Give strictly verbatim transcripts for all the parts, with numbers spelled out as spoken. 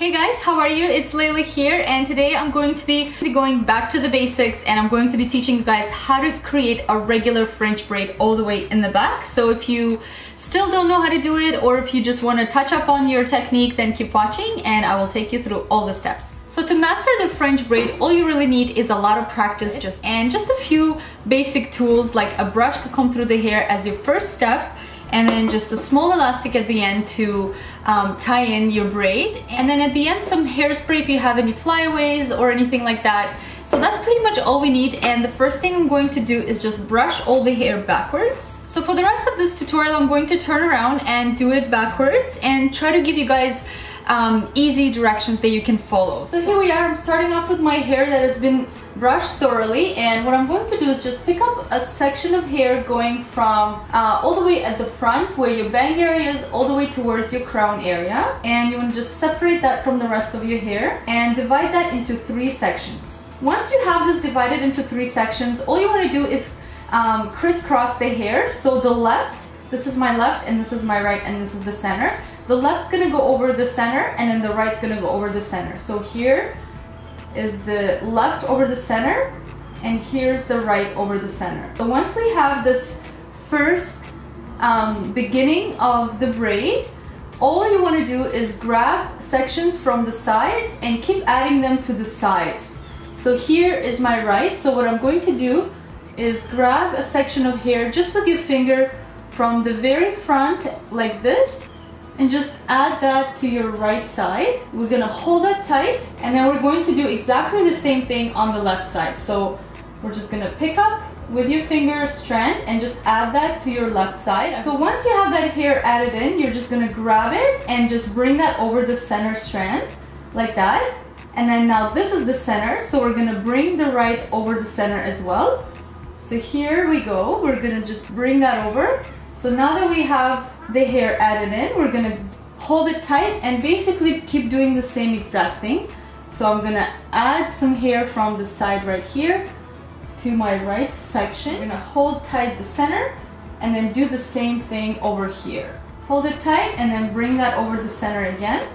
Hey guys, how are you? It's Leyla here, and today I'm going to be going back to the basics, and I'm going to be teaching you guys how to create a regular French braid all the way in the back. So if you still don't know how to do it, or if you just want to touch up on your technique, then keep watching and I will take you through all the steps. So to master the French braid, all you really need is a lot of practice just and just a few basic tools like a brush to comb through the hair as your first step, and then just a small elastic at the end to um, tie in your braid, and then at the end some hairspray if you have any flyaways or anything like that. So that's pretty much all we need, and the first thing I'm going to do is just brush all the hair backwards. So for the rest of this tutorial I'm going to turn around and do it backwards and try to give you guys um, easy directions that you can follow. So here we are, I'm starting off with my hair that has been brushed thoroughly, and what I'm going to do is just pick up a section of hair going from uh, all the way at the front where your bang area is all the way towards your crown area, and you want to just separate that from the rest of your hair and divide that into three sections. Once you have this divided into three sections, all you want to do is um, crisscross the hair. So the left, this is my left, and this is my right, and this is the center. The left's gonna go over the center, and then the right's gonna go over the center. So here is the left over the center, and here's the right over the center. So once we have this first um, beginning of the braid, all you want to do is grab sections from the sides and keep adding them to the sides. So here is my right, so what I'm going to do is grab a section of hair just with your finger from the very front like this, and just add that to your right side. We're gonna hold that tight, and then we're going to do exactly the same thing on the left side. So we're just gonna pick up with your finger strand and just add that to your left side. So once you have that hair added in, you're just gonna grab it and just bring that over the center strand like that, and then now this is the center, so we're gonna bring the right over the center as well. So here we go, we're gonna just bring that over. So now that we have the hair added in, we're gonna hold it tight and basically keep doing the same exact thing. So I'm gonna add some hair from the side right here to my right section. I'm gonna hold tight the center and then do the same thing over here. Hold it tight and then bring that over the center again.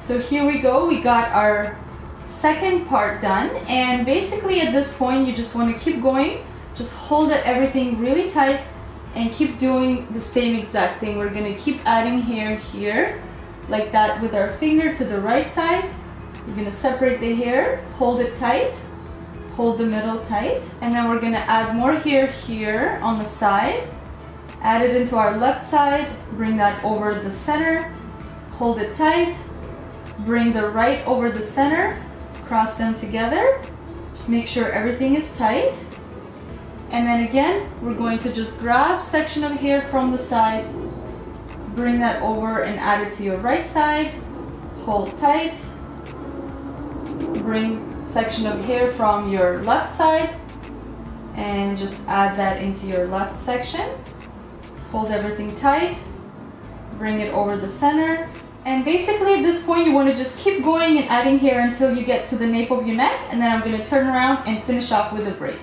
So here we go, we got our second part done, and basically at this point you just want to keep going, just hold it, everything really tight, and keep doing the same exact thing. We're gonna keep adding hair here like that with our finger to the right side. We're gonna separate the hair, hold it tight, hold the middle tight, and then we're gonna add more hair here on the side, add it into our left side, bring that over the center, hold it tight, bring the right over the center, cross them together, just make sure everything is tight. And then again, we're going to just grab section of hair from the side, bring that over and add it to your right side, hold tight, bring section of hair from your left side and just add that into your left section, hold everything tight, bring it over the center, and basically at this point you want to just keep going and adding hair until you get to the nape of your neck, and then I'm going to turn around and finish off with a braid.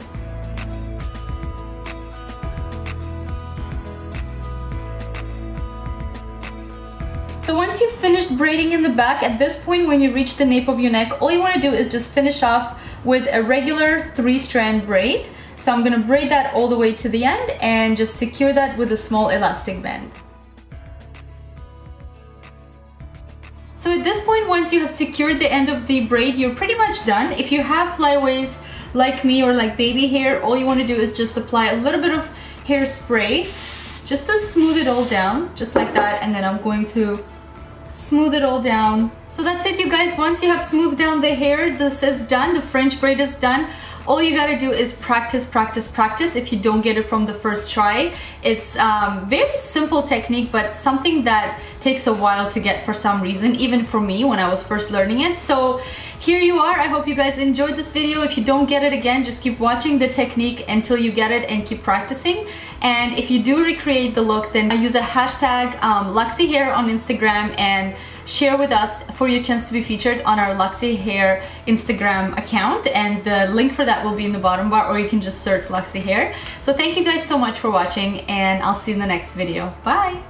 So once you've finished braiding in the back, at this point when you reach the nape of your neck, all you want to do is just finish off with a regular three strand braid. So I'm going to braid that all the way to the end and just secure that with a small elastic band. So at this point, once you have secured the end of the braid, you're pretty much done. If you have flyaways like me or like baby hair, all you want to do is just apply a little bit of hairspray just to smooth it all down, just like that, and then I'm going to smooth it all down. So that's it, you guys. Once you have smoothed down the hair, this is done. The French braid is done. All you gotta do is practice, practice, practice. If you don't get it from the first try, it's um, very simple technique, but something that takes a while to get for some reason, even for me when I was first learning it. So here you are. I hope you guys enjoyed this video. If you don't get it, again, just keep watching the technique until you get it and keep practicing. And if you do recreate the look, then use a hashtag um, Luxy Hair on Instagram and share with us for your chance to be featured on our Luxy Hair Instagram account, and the link for that will be in the bottom bar, or you can just search Luxy Hair. So thank you guys so much for watching, and I'll see you in the next video. Bye!